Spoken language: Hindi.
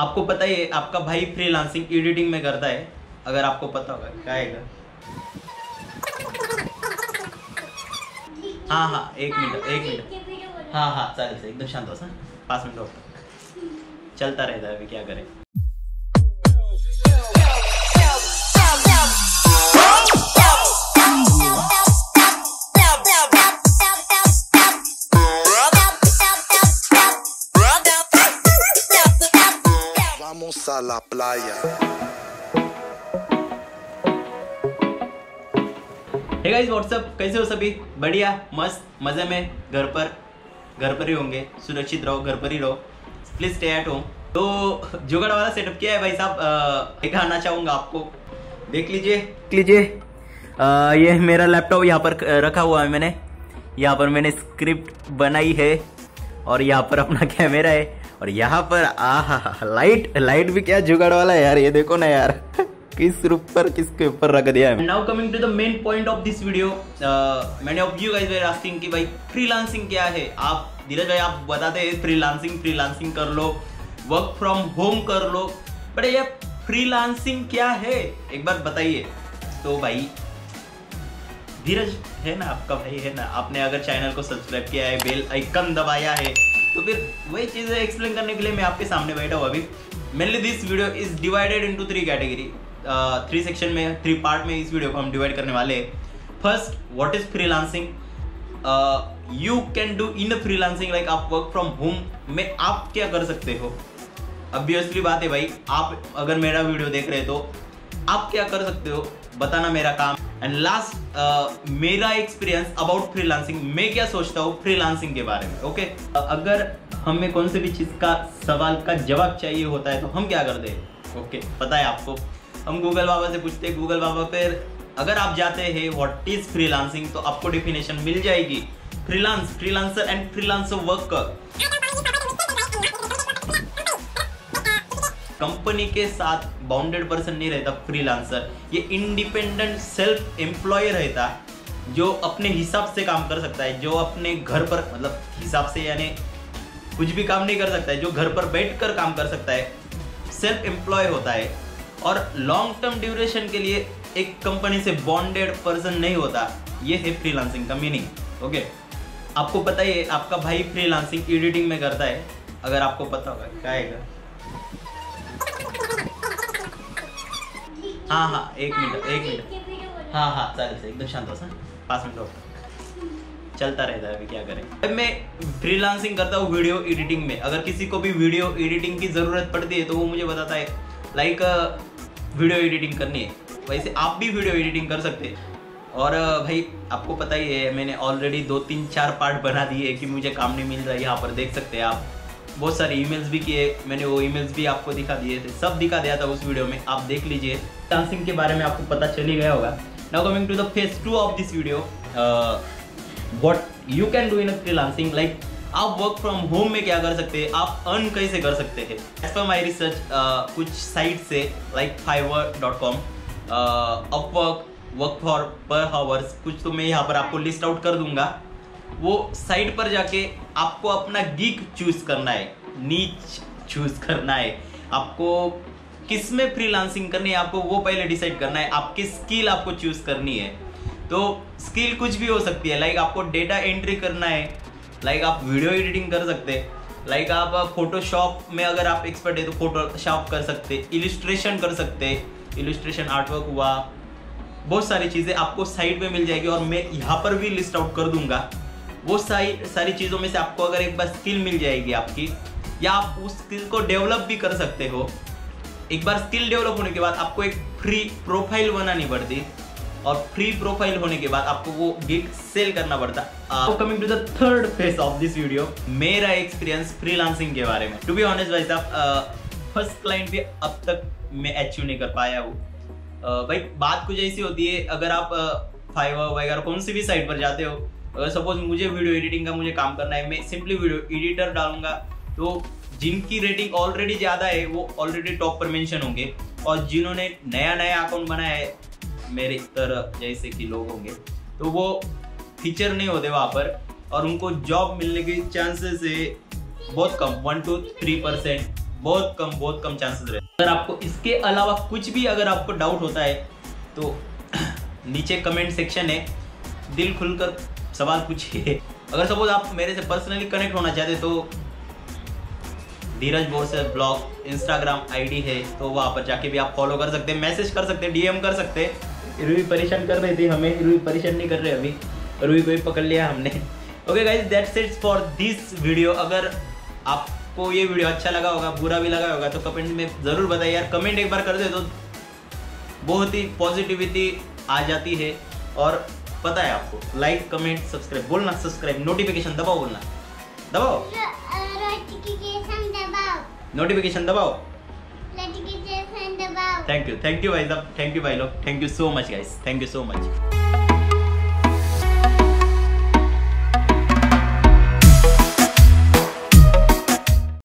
आपको पता है आपका भाई फ्रीलांसिंग एडिटिंग में करता है, अगर आपको पता होगा क्या है। हाँ हाँ एक मिनट हाँ हाँ चलिए सर एकदम शांत हो सर, 5 मिनट हो चलता रहता है, अभी क्या करें। La playa. Hey guys, what's up? कैसे हो सभी? बढ़िया, मस्त, मजे में, घर पर ही होंगे, सुरक्षित रहो, घर पर ही रहो, प्लीज स्टे एट होम। तो जुगाड़ वाला सेटअप किया है भाई साहब, दिखाना चाहूंगा आपको, देख लीजिए। ये मेरा लैपटॉप यहाँ पर रखा हुआ है, मैंने यहाँ पर मैंने स्क्रिप्ट बनाई है और यहाँ पर अपना कैमरा है और यहाँ पर लाइट भी क्या जुगाड़ वाला है यार, ये देखो ना यार किस रूप पर किसके ऊपर रख दिया है। Now coming to the main point of this video, मैंने of you guys were asking कि भाई फ्रीलांसिंग क्या है। आप धीरज भाई आप बताते हैं फ्रीलांसिंग कर लो, वर्क फ्रॉम होम कर लो, बट ये फ्रीलांसिंग क्या है एक बार बताइए। तो भाई धीरज है ना, आपका भाई है ना, आपने अगर चैनल को सब्सक्राइब किया है, बेल आइकन दबाया है, तो फिर वही चीज़ें एक्सप्लेन करने के लिए मैं आपके सामने बैठा हूँ अभी। Mainly this video is divided into 3 category, 3 section में, 3 पार्ट में इस वीडियो को हम डिवाइड करने वाले हैं। First, what is freelancing, you can do in freelancing, like आप वर्क फ्रॉम होम में आप क्या कर सकते हो। ऑब्वियसली बात है भाई, आप अगर मेरा वीडियो देख रहे हो तो आप क्या कर सकते हो बताना मेरा काम। एंड लास्ट, मेरा एक्सपीरियंस अबाउट फ्रीलांसिंग, मैं क्या सोचता हूँ फ्रीलांसिंग के बारे में। ओके अगर हमें कौन से भी चीज़ का सवाल का जवाब चाहिए होता है तो हम क्या करते हैं, ओके पता है आपको, हम गूगल बाबा से पूछते हैं। गूगल बाबा पर अगर आप जाते हैं व्हाट इज फ्रीलांसिंग तो आपको डेफिनेशन मिल जाएगी, freelance, freelancer and freelancer worker, company के साथ बाउंडेड पर्सन नहीं रहता फ्रीलांसर, ये इंडिपेंडेंट सेल्फ एम्प्लॉय रहता जो अपने हिसाब से काम कर सकता है, जो अपने घर पर मतलब हिसाब से यानी कुछ भी काम नहीं कर सकता है, जो घर पर बैठकर काम कर सकता है, सेल्फ एम्प्लॉय होता है और लॉन्ग टर्म ड्यूरेशन के लिए एक कंपनी से बॉन्डेड पर्सन नहीं होता। ये है फ्रीलांसिंग का मीनिंग। ओके आपको पता है आपका भाई फ्रीलांसिंग एडिटिंग में करता है, अगर आपको पता होगा क्या है। हाँ हाँ एक मिनट हाँ हाँ चलिए सर एकदम शांत हो सर, 5 मिनट हो चलता रहता है, अभी क्या करें। मैं फ्रीलांसिंग करता हूँ वीडियो एडिटिंग में, अगर किसी को भी वीडियो एडिटिंग की ज़रूरत पड़ती है तो वो मुझे बताता है लाइक वीडियो एडिटिंग करनी है, वैसे आप भी वीडियो एडिटिंग कर सकते हैं। और भाई आपको पता ही है मैंने ऑलरेडी 2 3 4 पार्ट बना दिए कि मुझे काम नहीं मिल रहा है, यहाँ पर देख सकते हैं आप, बहुत सारे ईमेल्स भी किए मैंने, वो ईमेल्स भी आपको दिखा दिए थे, सब दिखा दिया था उस वीडियो में, आप देख लीजिए। फ्रीलांसिंग के बारे में आपको पता चल ही गया होगा। Now coming to the phase 2 of this video, what you can do in freelancing, like आप वर्क फ्रॉम होम में क्या कर सकते हैं, आप अर्न कैसे कर सकते हैं। एज पर माई रिसर्च कुछ साइट से like fiverr.com, Upwork, work for per hours, कुछ तो मैं यहाँ पर आपको लिस्ट आउट कर दूंगा। वो साइट पर जाके आपको अपना गीक चूज करना है, नीच चूज करना है, आपको किस में फ्रीलांसिंग करनी है आपको वो पहले डिसाइड करना है, आपकी स्किल आपको चूज करनी है। तो स्किल कुछ भी हो सकती है, लाइक आपको डेटा एंट्री करना है, लाइक आप वीडियो एडिटिंग कर सकते हैं, लाइक आप फोटोशॉप में अगर आप एक्सपर्ट है तो फोटोशॉप कर सकते, इलिस्ट्रेशन कर सकते, इलिस्ट्रेशन आर्टवर्क हुआ, बहुत सारी चीज़ें आपको साइट पर मिल जाएगी और मैं यहाँ पर भी लिस्ट आउट कर दूँगा। वो सारी चीज़ों में से आपको अगर एक बार स्किल मिल जाएगी आपकी, या आप उस स्किल को डेवलप भी कर सकते हो। एक बार स्किल डेवलप होने के बाद आपको एक फ्री प्रोफाइल बनानी पड़ती और फ्री प्रोफाइल होने के बाद आपको वो गिग सेल करना पड़ता। Coming to the third phase of this video, मेरा एक्सपीरियंस फ्रीलांसिंग के बारे में। टू बी ऑनेस्ट भाई साहब, फर्स्ट क्लाइंट भी अब तक मैं अचीव नहीं कर पाया हूँ। भाई बात कुछ ऐसी होती है, अगर आप फाइवर वगैरह कौन सी भी साइट पर जाते हो, अगर सपोज मुझे वीडियो एडिटिंग का मुझे काम करना है, मैं सिंपली वीडियो एडिटर डालूंगा तो जिनकी रेटिंग ऑलरेडी ज़्यादा है वो ऑलरेडी टॉप पर मेंशन होंगे और जिन्होंने नया अकाउंट बनाया है मेरे तरह जैसे कि लोग होंगे तो वो फीचर नहीं होते वहाँ पर और उनको जॉब मिलने के चांसेस है बहुत कम, 1 to 3%, बहुत कम चांसेस रहते हैं। अगर आपको इसके अलावा कुछ भी अगर आपको डाउट होता है तो नीचे कमेंट सेक्शन है, दिल खुलकर सवाल पूछिए। अगर सपोज आप मेरे से पर्सनली कनेक्ट होना चाहते तो धीरज बोरसर ब्लॉग इंस्टाग्राम आईडी है, तो वहाँ पर जाके भी आप फॉलो कर सकते हैं, मैसेज कर सकते हैं, डीएम कर सकते हैं। रूही परेशान कर रही थी हमें, रूही परेशान नहीं कर रहे अभी, रूही को भी पकड़ लिया हमने। Okay guys, that's it for this video. अगर आपको ये वीडियो अच्छा लगा होगा, बुरा भी लगा होगा, तो कमेंट में ज़रूर बताइए यार। कमेंट एक बार कर दे तो बहुत ही पॉजिटिविटी आ जाती है। और पता है आपको, लाइक कमेंट सब्सक्राइब बोलना, सब्सक्राइब नोटिफिकेशन दबाओ बोलना, दबाओ नोटिफिकेशन दबाओ। थैंक यू भाई साहब, थैंक यू भाई लोग, thank you so much guys, thank you so much.